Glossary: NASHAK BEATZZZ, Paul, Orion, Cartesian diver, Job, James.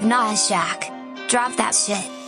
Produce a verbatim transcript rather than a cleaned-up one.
NASHAK. Drop that shit.